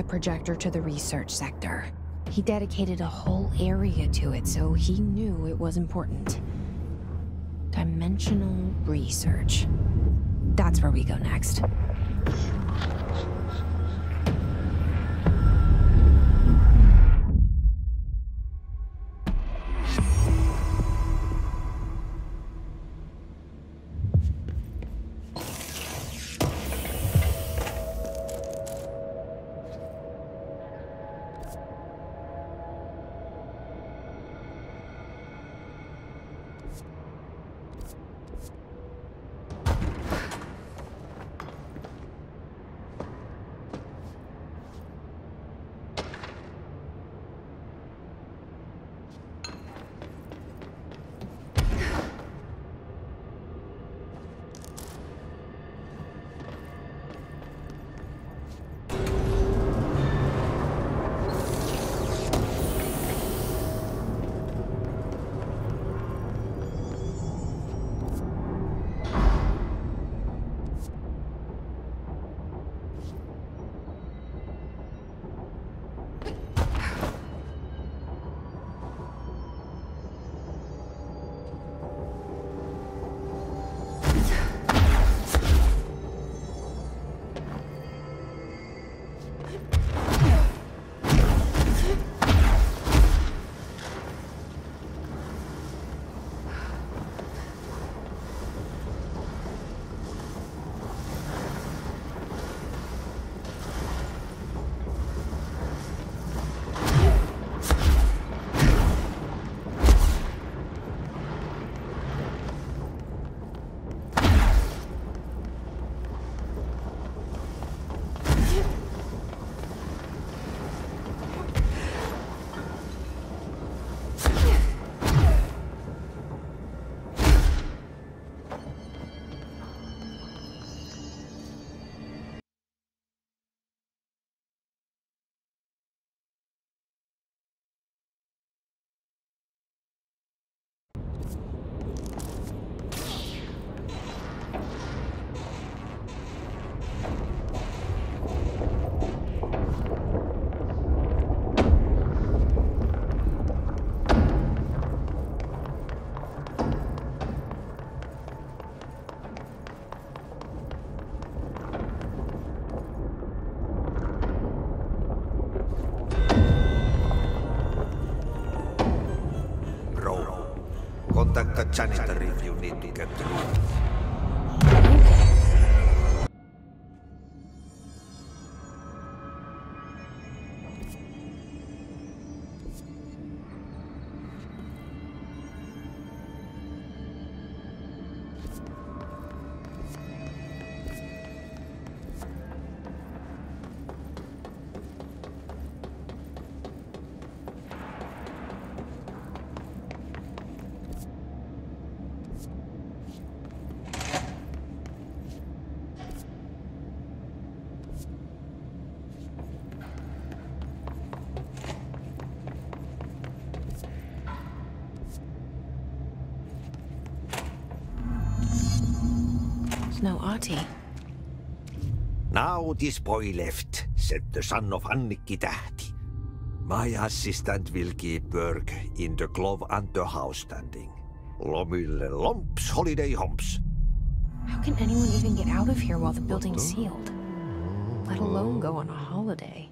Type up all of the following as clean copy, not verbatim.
the projector to the research sector. He dedicated a whole area to it, so he knew it was important. Dimensional research. That's where we go next. Contact the janitor if you need to get through. No Artie. Now this boy left, said the son of Annikki Tähti. My assistant will keep work in the glove and the house standing. Lomille lomps, holiday humps. How can anyone even get out of here while the building's sealed? Let alone go on a holiday.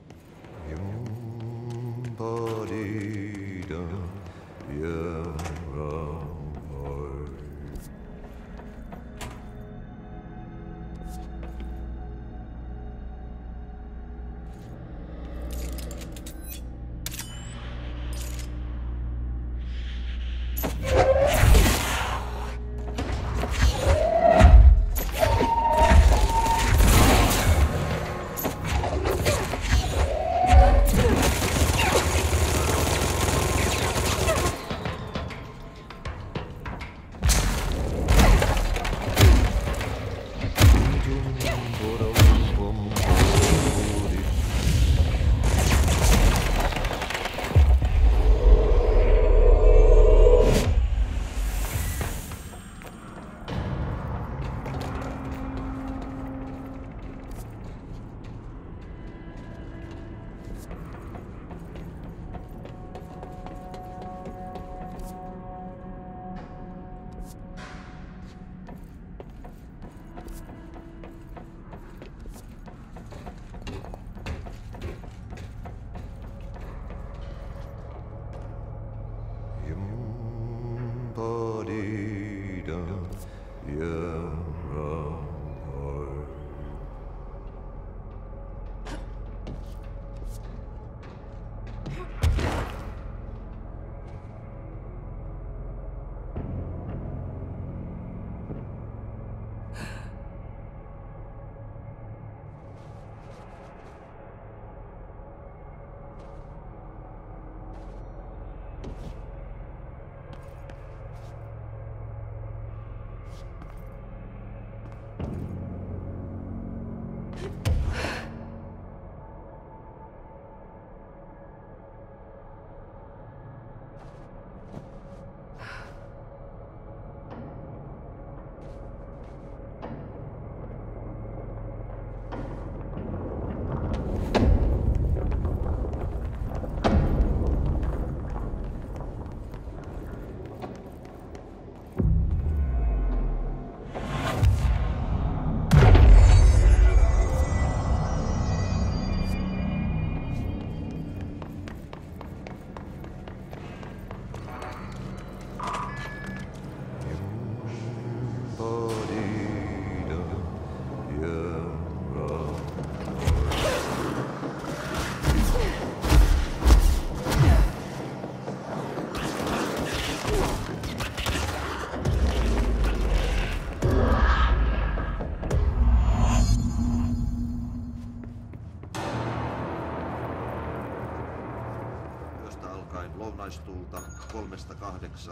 päin lounaistuulta 3–8,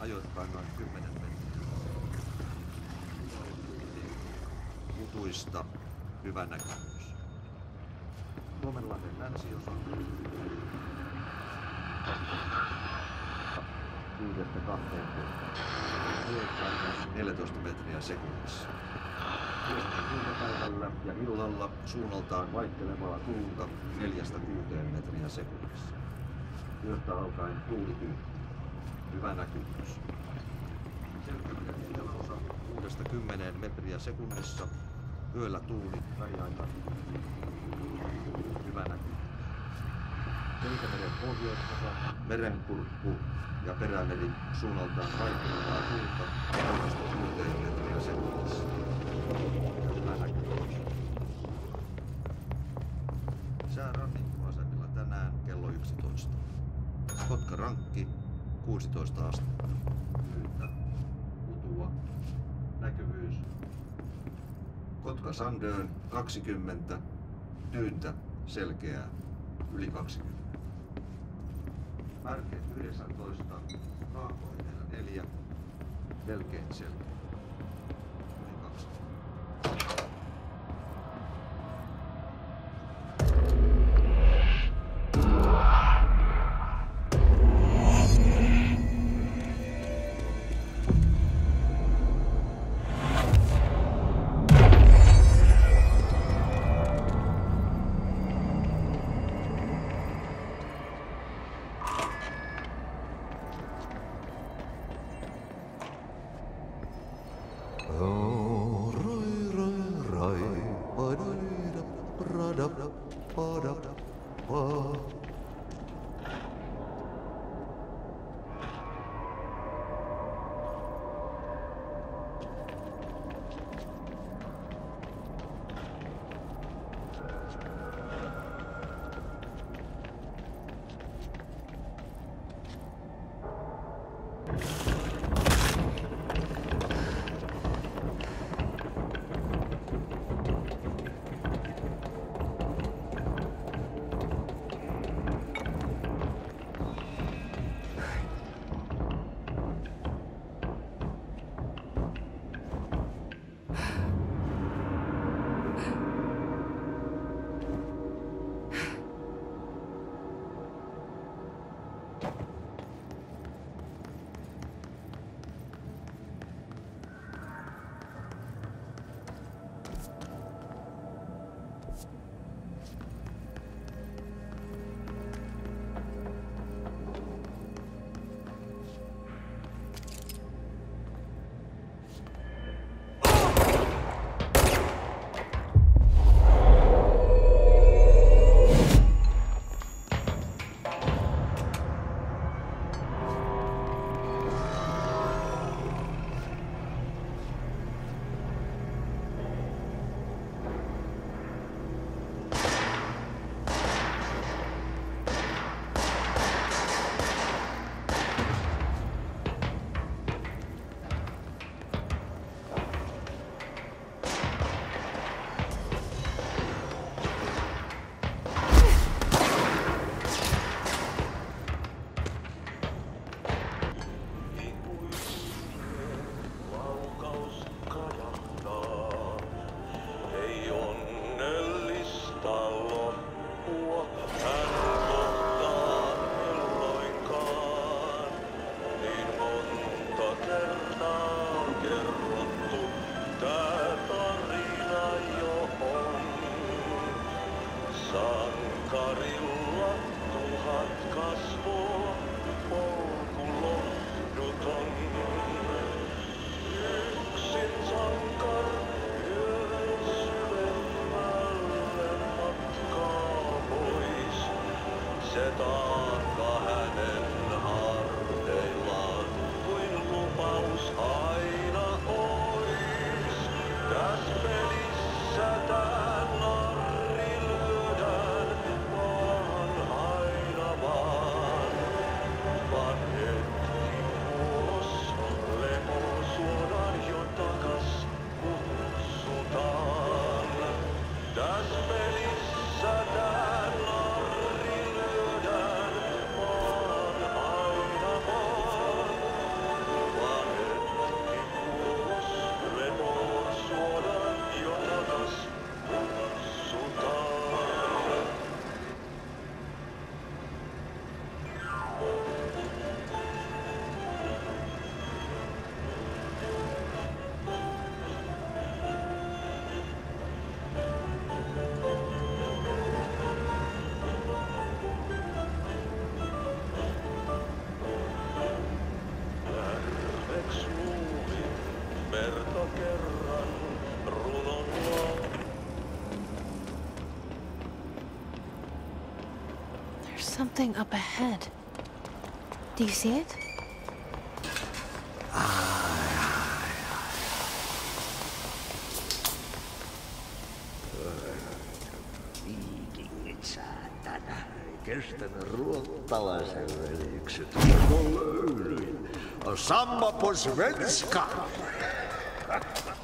ajoittain noin 10 metriä. Kutuista hyvä näkyvyys. Suomenlahden länsiosa 6–12, 14 metriä sekunnissa. Iltapäivällä ja illalla suunnaltaan vaihtelevaa tuulta 4–6 metriä sekunnissa. Yöstä alkaen tuulikyyhti. Hyvä näkyvyys. Selkämeren eteläosa 6–10 metriä sekunnissa. Yöllä tuuli väliaikainen. Hyvä näkyvyys. Selkämeren pohjoisosa, merenkurkku ja perämeri suunnaltaan vaihtelevaa tuulta 4–6 metriä sekunnissa. Säärannikkoasemilla tänään kello 11. Kotkarankki 16 astetta. Yhtä, kutua, näkyvyys. Kotka Sandön 20, tyyntä, selkeää, yli 20. Märke 19, kaakoetelä 4, melkein selkeä. That's very sad. There's something up ahead. Do you see it? Ruottalaisen veljykset. Samma på svenska.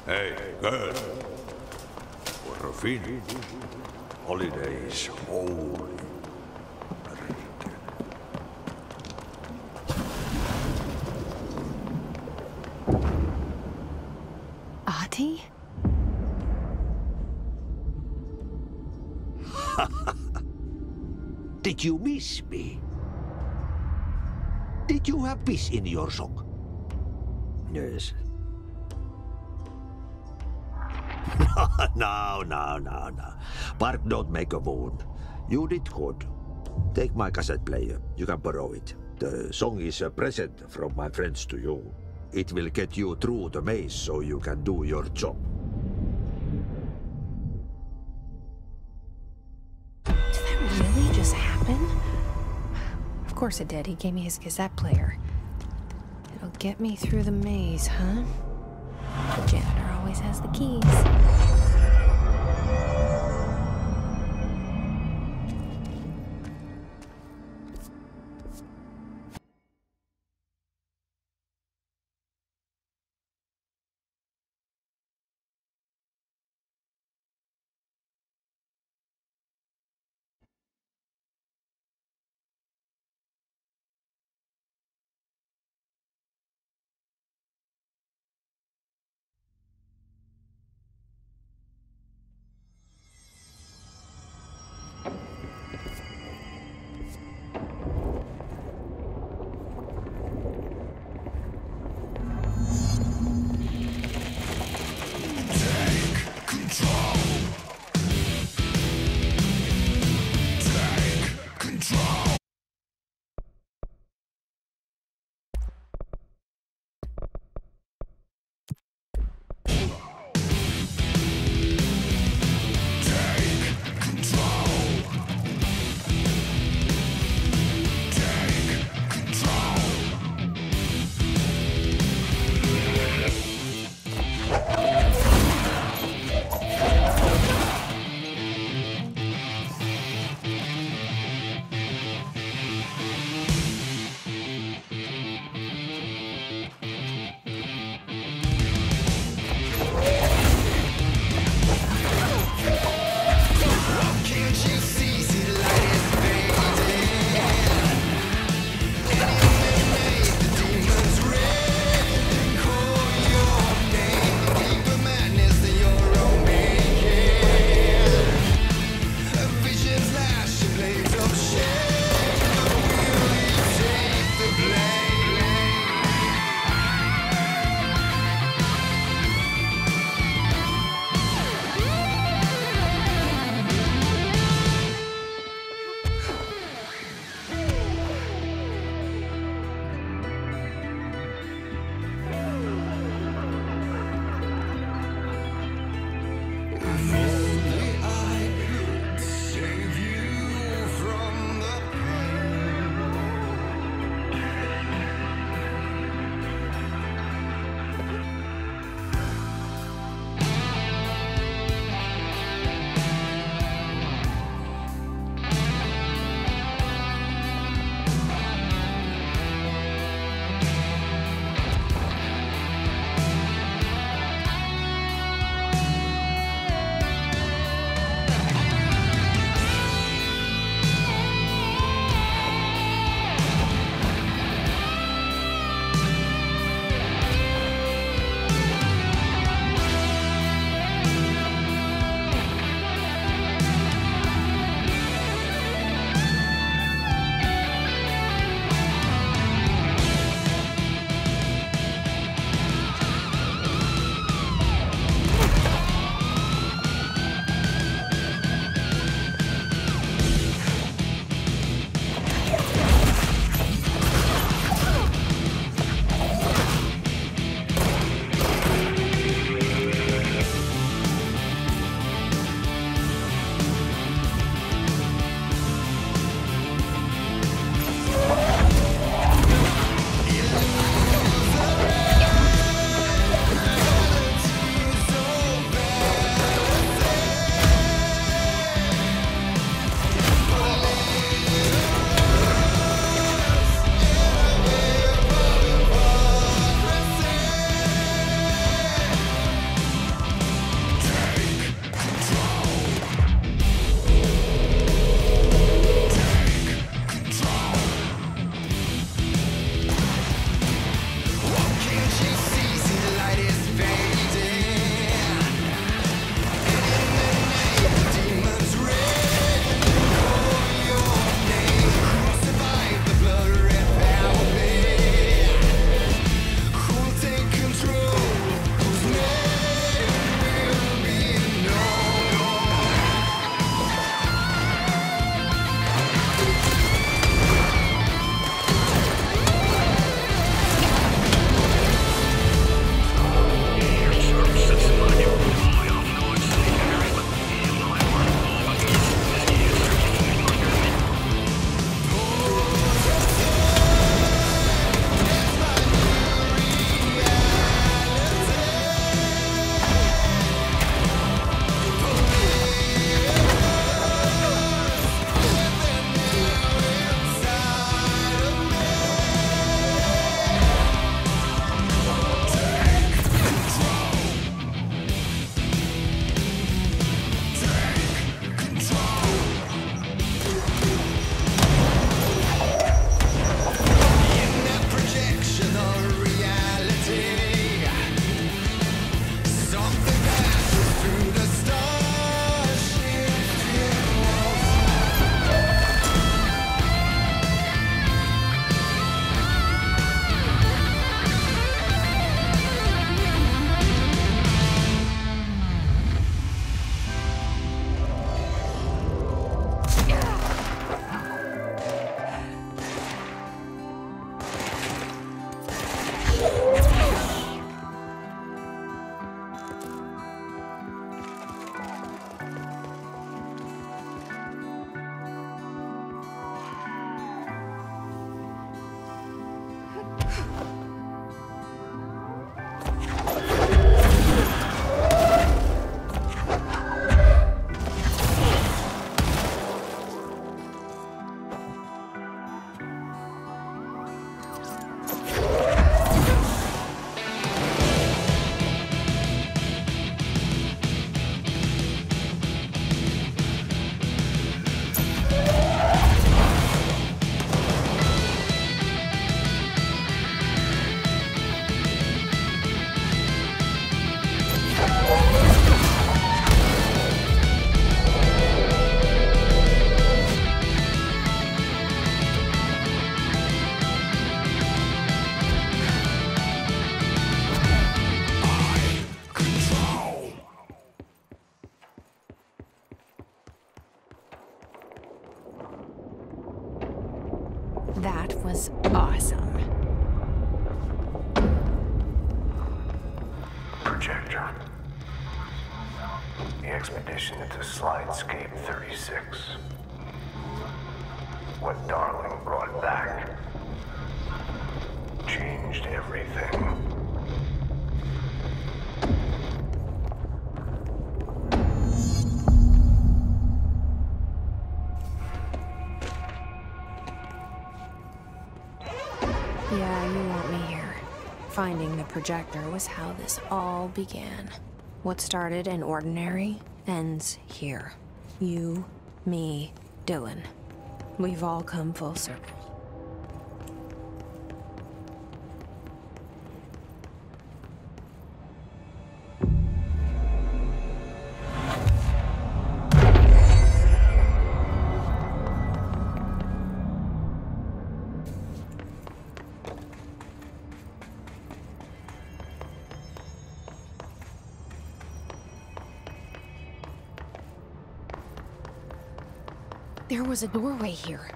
Hei, girl. For fin. Holidays holy. Artie? Did you miss me? Did you have peace in your sock? Yes. No. Bark don't make a wound. You did good. Take my cassette player. You can borrow it. The song is a present from my friends to you. It will get you through the maze so you can do your job. Of course it did. He gave me his cassette player. It'll get me through the maze, huh? The janitor always has the keys. That was awesome. Projector. The expedition into Slidescape 36. What Darling brought back changed everything. Yeah, you want me here. Finding the projector was how this all began. What started in Ordinary ends here. You, me, Dylan. We've all come full circle. There was a doorway here,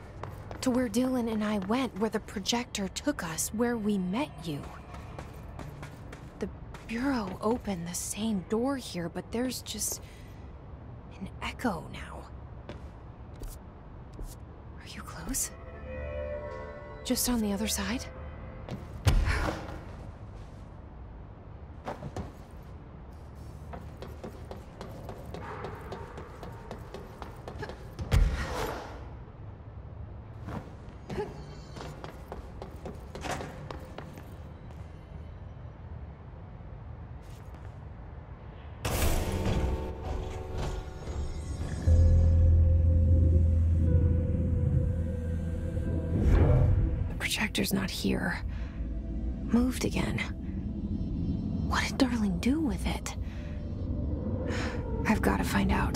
to where Dylan and I went, where the projector took us, where we met you. The Bureau opened the same door here, but there's just an echo now. Are you close? Just on the other side? Projector's not here. Moved again. What did Darling do with it? I've got to find out.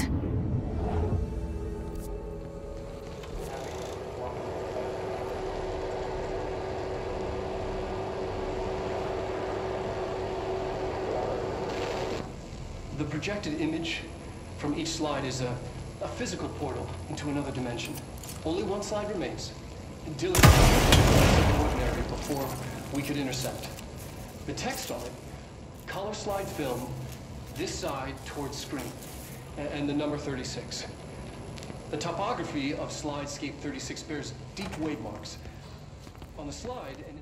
The projected image from each slide is a physical portal into another dimension. Only one slide remains. Dylan was Ordinary before we could intercept. The text on it, color slide film, this side towards screen, and the number 36. The topography of Slidescape 36 bears deep wave marks. On the slide and in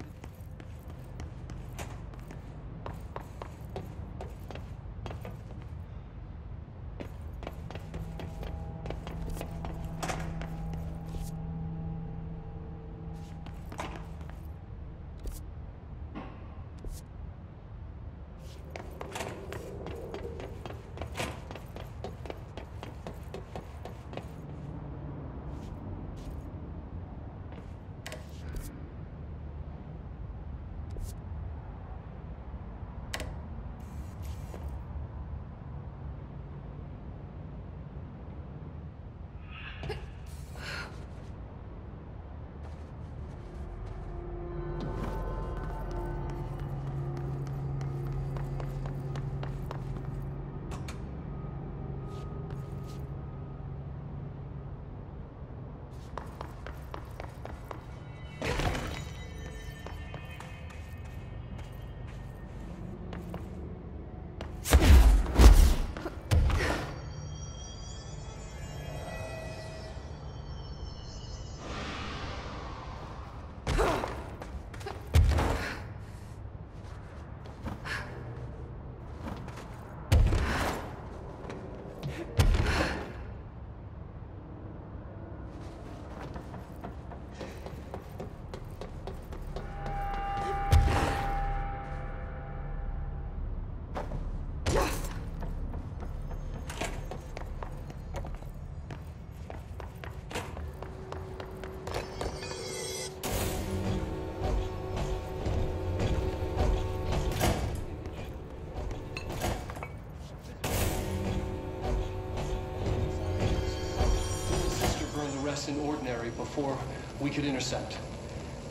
Ordinary before we could intercept.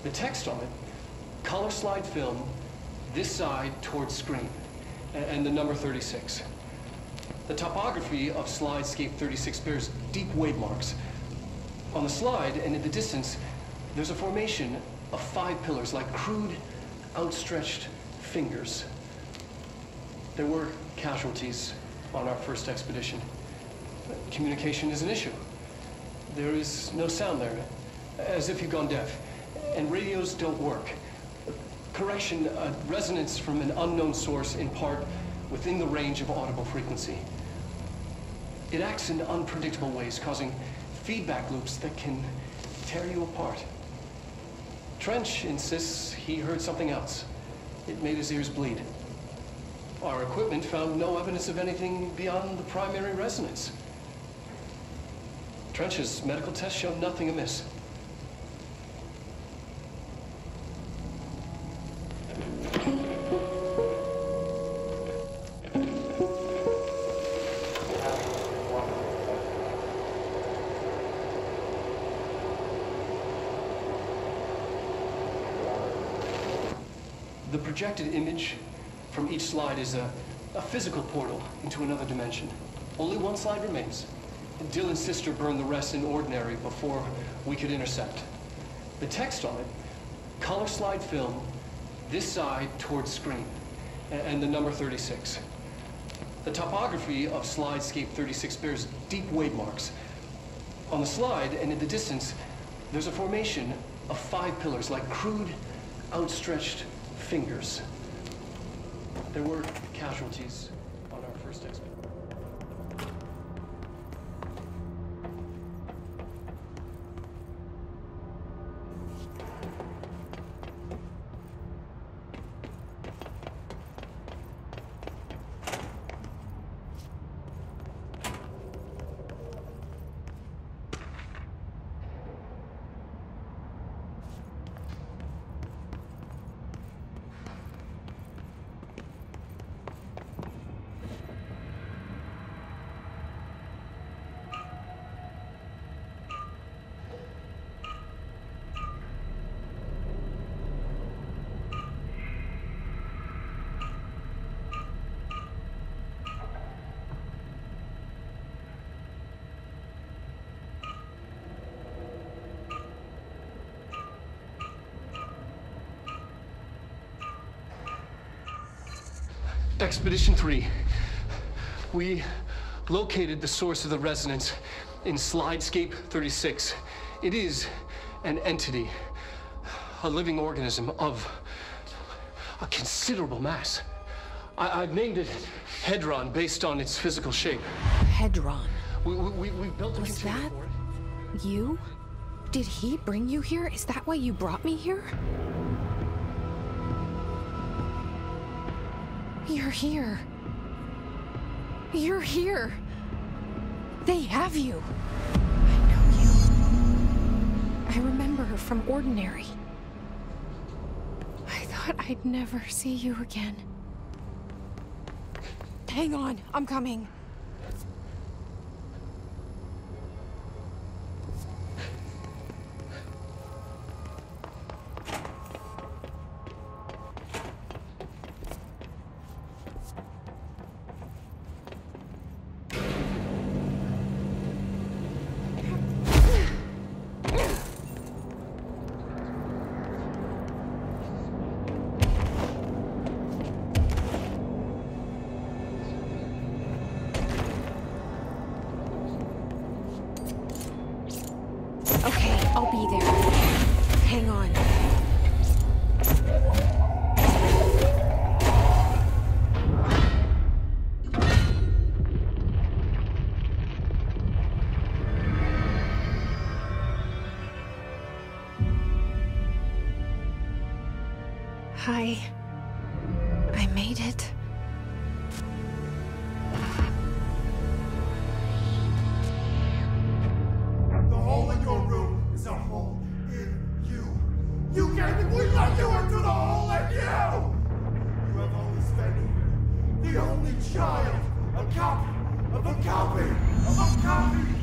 The text on it, color slide film, this side towards screen, and the number 36. The topography of Slidescape 36 bears deep wave marks. On the slide and in the distance, There's a formation of 5 pillars, like crude, outstretched fingers. There were casualties on our first expedition. Communication is an issue. There is no sound there, as if you've gone deaf. And radios don't work. Correction, resonance from an unknown source, in part within the range of audible frequency. It acts in unpredictable ways, causing feedback loops that can tear you apart. Trench insists he heard something else. It made his ears bleed. Our equipment found no evidence of anything beyond the primary resonance. Trench's medical tests showed nothing amiss. The projected image from each slide is a physical portal into another dimension. Only one slide remains. Dylan's sister burned the rest in ordinary before we could intercept. The text on it, color slide film, this side towards screen, and the number 36. The topography of Slidescape 36 bears deep wave marks. On the slide and in the distance, there's a formation of 5 pillars, like crude, outstretched fingers. There were casualties on our first expedition. Expedition 3, we located the source of the resonance in Slidescape 36. It is an entity, a living organism of a considerable mass. I've named it Hedron based on its physical shape. Hedron? We built a container for it. Was that you? Did he bring you here? Is that why you brought me here? You're here. You're here. They have you. I know you. I remember her from Ordinary. I thought I'd never see you again. Hang on, I'm coming. I made it. The hole in your room is a hole in you. You can't believe that you went through the hole in you! You have always been the only child, a copy of a copy of a copy.